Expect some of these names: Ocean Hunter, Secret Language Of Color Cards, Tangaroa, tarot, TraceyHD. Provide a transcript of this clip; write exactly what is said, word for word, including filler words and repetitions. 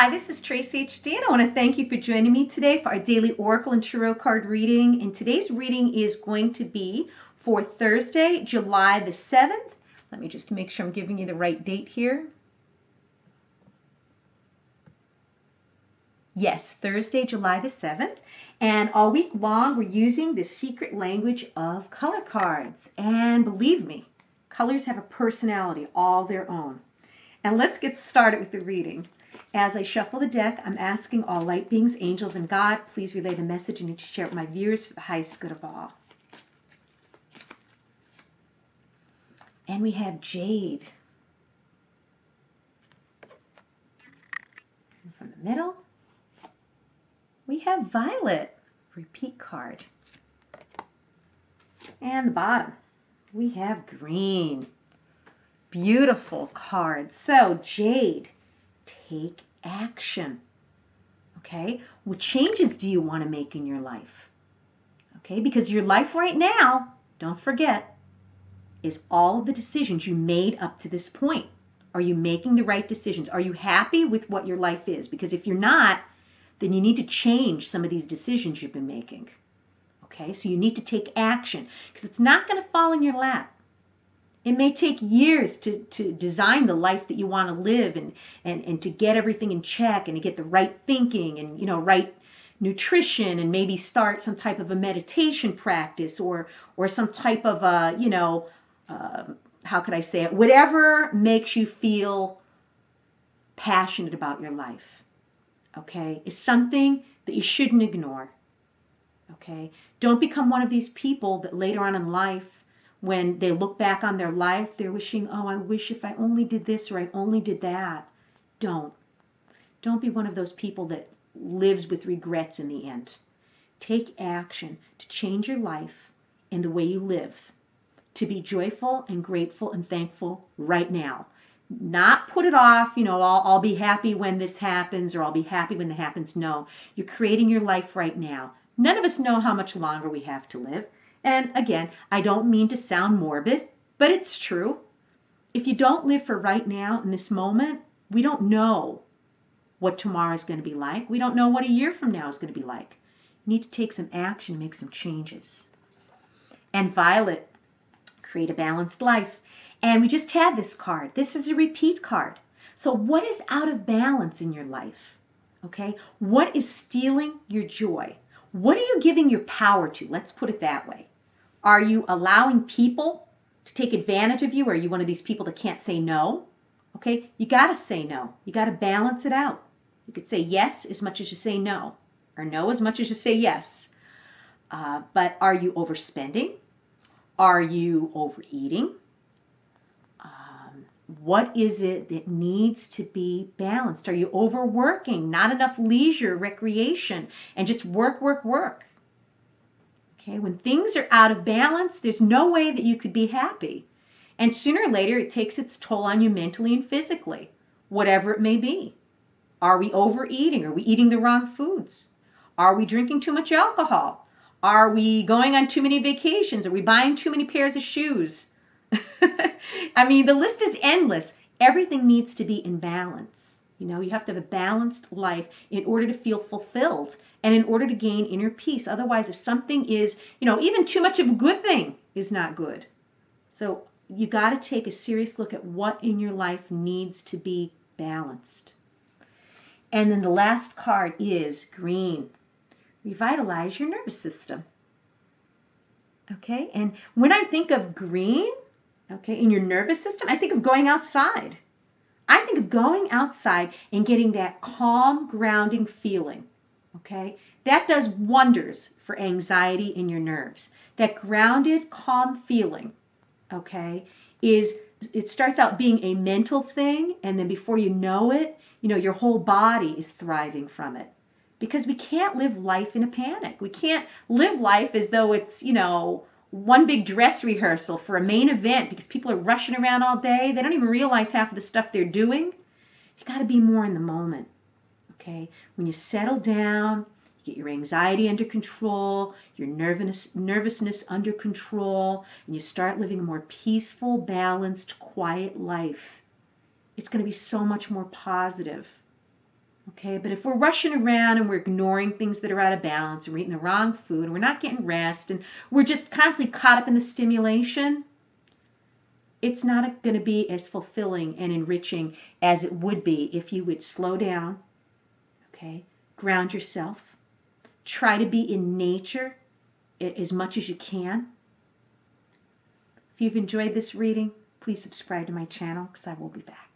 Hi, this is TraceyHD, and I want to thank you for joining me today for our daily Oracle and Tarot card reading. And today's reading is going to be for Thursday, July the seventh. Let me just make sure I'm giving you the right date here. Yes, Thursday, July the seventh. And all week long, we're using the Secret Language of Color Cards. And believe me, colors have a personality all their own. And let's get started with the reading. As I shuffle the deck, I'm asking all light beings, angels, and God, please relay the message and share it with my viewers for the highest good of all. And we have Jade. And from the middle, we have Violet, repeat card. And the bottom, we have Green. Beautiful card. So, Jade. Take action, okay? What changes do you want to make in your life? Okay, because your life right now, don't forget, is all of the decisions you made up to this point. Are you making the right decisions? Are you happy with what your life is? Because if you're not, then you need to change some of these decisions you've been making, okay? So you need to take action because it's not going to fall in your lap. It may take years to, to design the life that you want to live and, and, and to get everything in check and to get the right thinking and, you know, right nutrition and maybe start some type of a meditation practice or, or some type of a, you know, uh, how could I say it? Whatever makes you feel passionate about your life, okay, is something that you shouldn't ignore, okay? Don't become one of these people that later on in life, when they look back on their life, they're wishing, oh, I wish if I only did this or I only did that. Don't. Don't be one of those people that lives with regrets in the end. Take action to change your life and the way you live, to be joyful and grateful and thankful right now. Not put it off, you know, I'll, I'll be happy when this happens or I'll be happy when that happens. No, you're creating your life right now. None of us know how much longer we have to live. And again, I don't mean to sound morbid, but it's true. If you don't live for right now in this moment, we don't know what tomorrow is going to be like. We don't know what a year from now is going to be like. You need to take some action, make some changes. And Violet, create a balanced life. And we just had this card. This is a repeat card. So what is out of balance in your life? Okay? What is stealing your joy? What are you giving your power to? Let's put it that way. Are you allowing people to take advantage of you? Or are you one of these people that can't say no? Okay, you got to say no. You got to balance it out. You could say yes as much as you say no, or no as much as you say yes. Uh, but are you overspending? Are you overeating? Um, what is it that needs to be balanced? Are you overworking? Not enough leisure, recreation, and just work, work, work. Okay, when things are out of balance, there's no way that you could be happy. And sooner or later, it takes its toll on you mentally and physically, whatever it may be. Are we overeating? Are we eating the wrong foods? Are we drinking too much alcohol? Are we going on too many vacations? Are we buying too many pairs of shoes? I mean, the list is endless. Everything needs to be in balance. You know, you have to have a balanced life in order to feel fulfilled and in order to gain inner peace. Otherwise, if something is, you know, even too much of a good thing is not good. So you got to take a serious look at what in your life needs to be balanced. And then the last card is Green. Revitalize your nervous system. Okay, and when I think of green, okay, in your nervous system, I think of going outside. I think of going outside and getting that calm, grounding feeling, okay? That does wonders for anxiety in your nerves. That grounded, calm feeling, okay, is, it starts out being a mental thing, and then before you know it, you know, your whole body is thriving from it. Because we can't live life in a panic. We can't live life as though it's, you know, one big dress rehearsal for a main event because people are rushing around all day. They don't even realize half of the stuff they're doing. You got to be more in the moment, okay? When you settle down, you get your anxiety under control, your nervous, nervousness under control, and you start living a more peaceful, balanced, quiet life. It's going to be so much more positive. Okay, but if we're rushing around and we're ignoring things that are out of balance, we're eating the wrong food, we're not getting rest, and we're just constantly caught up in the stimulation, it's not going to be as fulfilling and enriching as it would be if you would slow down, okay, ground yourself, try to be in nature as much as you can. If you've enjoyed this reading, please subscribe to my channel because I will be back.